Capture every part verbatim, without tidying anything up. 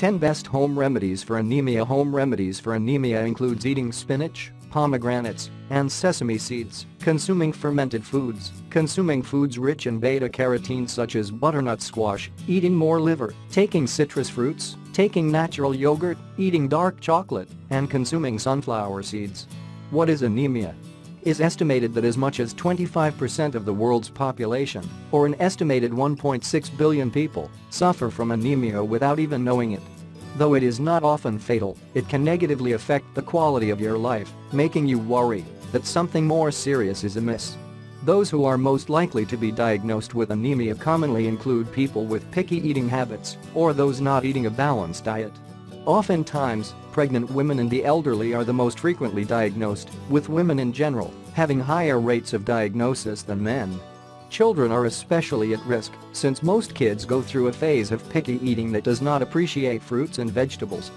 ten Best Home Remedies for Anemia. Home remedies for anemia includes eating spinach, pomegranates, and sesame seeds, consuming fermented foods, consuming foods rich in beta-carotene such as butternut squash, eating more liver, taking citrus fruits, taking natural yogurt, eating dark chocolate, and consuming sunflower seeds. What is anemia? It is estimated that as much as twenty-five percent of the world's population, or an estimated one point six billion people, suffer from anemia without even knowing it. Though it is not often fatal, it can negatively affect the quality of your life, making you worry that something more serious is amiss. Those who are most likely to be diagnosed with anemia commonly include people with picky eating habits or those not eating a balanced diet. Oftentimes, pregnant women and the elderly are the most frequently diagnosed, with women in general having higher rates of diagnosis than men. Children are especially at risk, since most kids go through a phase of picky eating that does not appreciate fruits and vegetables.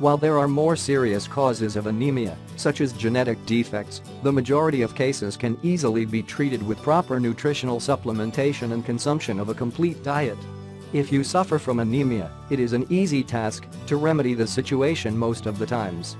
While there are more serious causes of anemia, such as genetic defects, the majority of cases can easily be treated with proper nutritional supplementation and consumption of a complete diet. If you suffer from anemia, it is an easy task to remedy the situation most of the times.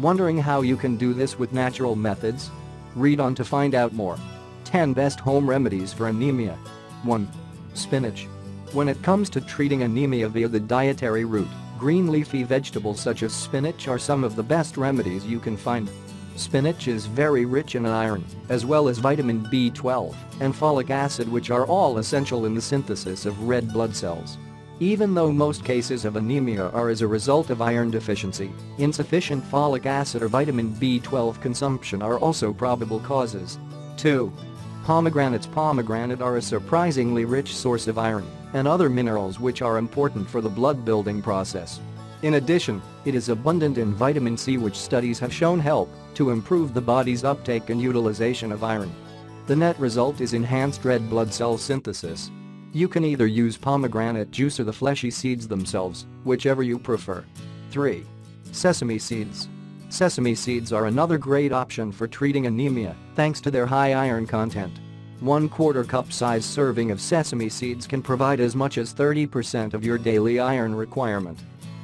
Wondering how you can do this with natural methods? Read on to find out more. ten Best Home Remedies for Anemia. one Spinach. When it comes to treating anemia via the dietary route, green leafy vegetables such as spinach are some of the best remedies you can find. Spinach is very rich in iron, as well as vitamin B twelve and folic acid, which are all essential in the synthesis of red blood cells. Even though most cases of anemia are as a result of iron deficiency, insufficient folic acid or vitamin B twelve consumption are also probable causes. two Pomegranates. Pomegranate are a surprisingly rich source of iron and other minerals which are important for the blood building process. In addition, it is abundant in vitamin C, which studies have shown help to improve the body's uptake and utilization of iron. The net result is enhanced red blood cell synthesis. You can either use pomegranate juice or the fleshy seeds themselves, whichever you prefer. three Sesame seeds. Sesame seeds are another great option for treating anemia thanks to their high iron content. One quarter cup size serving of sesame seeds can provide as much as thirty percent of your daily iron requirement.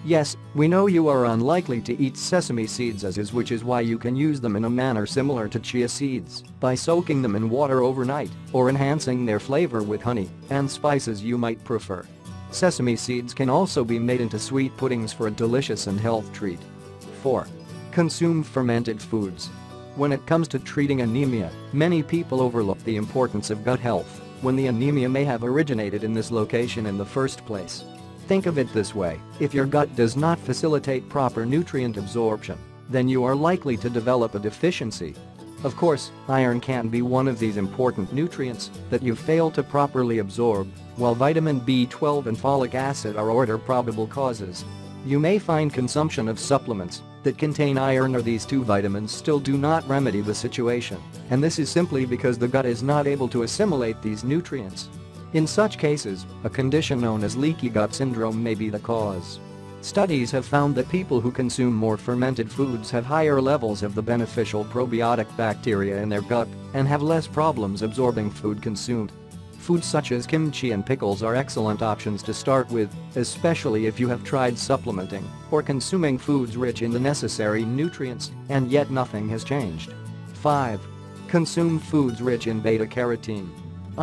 Yes, we know you are unlikely to eat sesame seeds as is, which is why you can use them in a manner similar to chia seeds by soaking them in water overnight or enhancing their flavor with honey and spices you might prefer. Sesame seeds can also be made into sweet puddings for a delicious and health treat. four Consume fermented foods. When it comes to treating anemia, many people overlook the importance of gut health when the anemia may have originated in this location in the first place. Think of it this way: if your gut does not facilitate proper nutrient absorption, then you are likely to develop a deficiency. Of course, iron can be one of these important nutrients that you fail to properly absorb, while vitamin B twelve and folic acid are other probable causes. You may find consumption of supplements that contain iron or these two vitamins still do not remedy the situation, and this is simply because the gut is not able to assimilate these nutrients. In such cases, a condition known as leaky gut syndrome may be the cause. Studies have found that people who consume more fermented foods have higher levels of the beneficial probiotic bacteria in their gut and have less problems absorbing food consumed. Foods such as kimchi and pickles are excellent options to start with, especially if you have tried supplementing or consuming foods rich in the necessary nutrients and yet nothing has changed. five Consume foods rich in beta-carotene.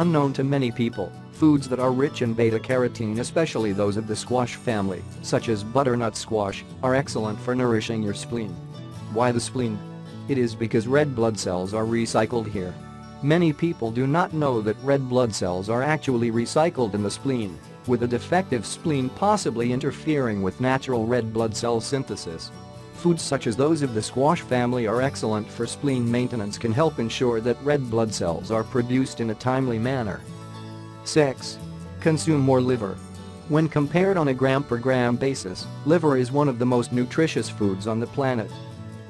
Unknown to many people, foods that are rich in beta-carotene, especially those of the squash family, such as butternut squash, are excellent for nourishing your spleen. Why the spleen? It is because red blood cells are recycled here. Many people do not know that red blood cells are actually recycled in the spleen, with a defective spleen possibly interfering with natural red blood cell synthesis. Foods such as those of the squash family are excellent for spleen maintenance, can help ensure that red blood cells are produced in a timely manner. six Consume more liver. When compared on a gram per gram basis, liver is one of the most nutritious foods on the planet.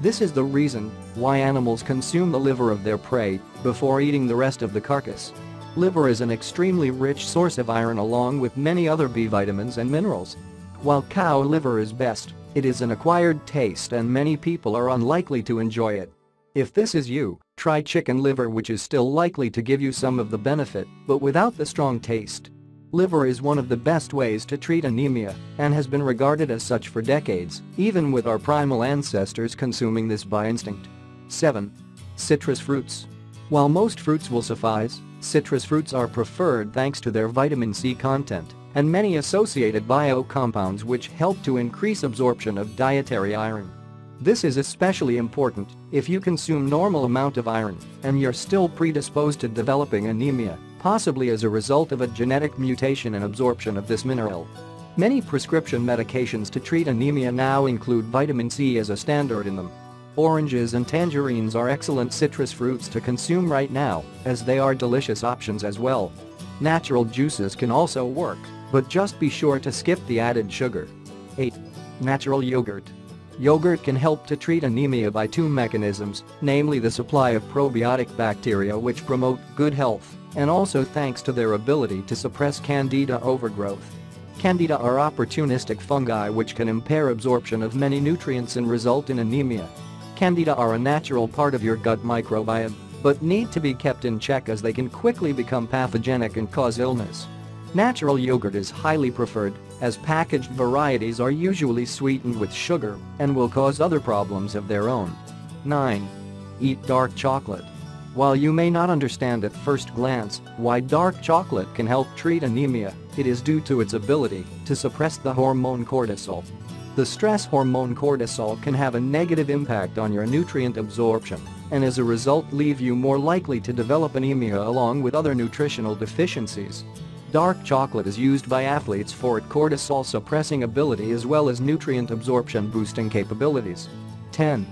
This is the reason why animals consume the liver of their prey before eating the rest of the carcass. Liver is an extremely rich source of iron along with many other B vitamins and minerals. While cow liver is best, it is an acquired taste and many people are unlikely to enjoy it. If this is you, try chicken liver, which is still likely to give you some of the benefit, but without the strong taste. Liver is one of the best ways to treat anemia and has been regarded as such for decades, even with our primal ancestors consuming this by instinct. seven. Citrus fruits. While most fruits will suffice, citrus fruits are preferred thanks to their vitamin C content and many associated biocompounds which help to increase absorption of dietary iron. This is especially important if you consume normal amount of iron and you're still predisposed to developing anemia, possibly as a result of a genetic mutation in absorption of this mineral. Many prescription medications to treat anemia now include vitamin C as a standard in them. Oranges and tangerines are excellent citrus fruits to consume right now, as they are delicious options as well. Natural juices can also work, but just be sure to skip the added sugar. eight. Natural yogurt. Yogurt can help to treat anemia by two mechanisms, namely the supply of probiotic bacteria which promote good health, and also thanks to their ability to suppress candida overgrowth. Candida are opportunistic fungi which can impair absorption of many nutrients and result in anemia. Candida are a natural part of your gut microbiome, but need to be kept in check as they can quickly become pathogenic and cause illness. Natural yogurt is highly preferred, as packaged varieties are usually sweetened with sugar and will cause other problems of their own. nine. Eat dark chocolate. While you may not understand at first glance why dark chocolate can help treat anemia, it is due to its ability to suppress the hormone cortisol. The stress hormone cortisol can have a negative impact on your nutrient absorption and as a result leave you more likely to develop anemia along with other nutritional deficiencies. Dark chocolate is used by athletes for its cortisol suppressing ability as well as nutrient absorption boosting capabilities. ten.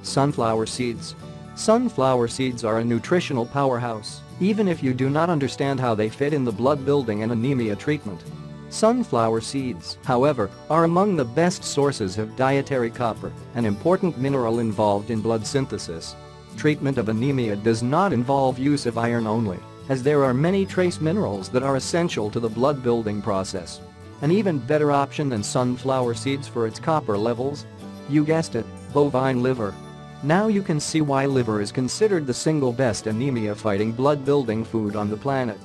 Sunflower seeds. Sunflower seeds are a nutritional powerhouse, even if you do not understand how they fit in the blood building and anemia treatment. Sunflower seeds, however, are among the best sources of dietary copper, an important mineral involved in blood synthesis. Treatment of anemia does not involve use of iron only, as there are many trace minerals that are essential to the blood building process. An even better option than sunflower seeds for its copper levels? You guessed it, bovine liver. Now you can see why liver is considered the single best anemia-fighting blood-building food on the planet.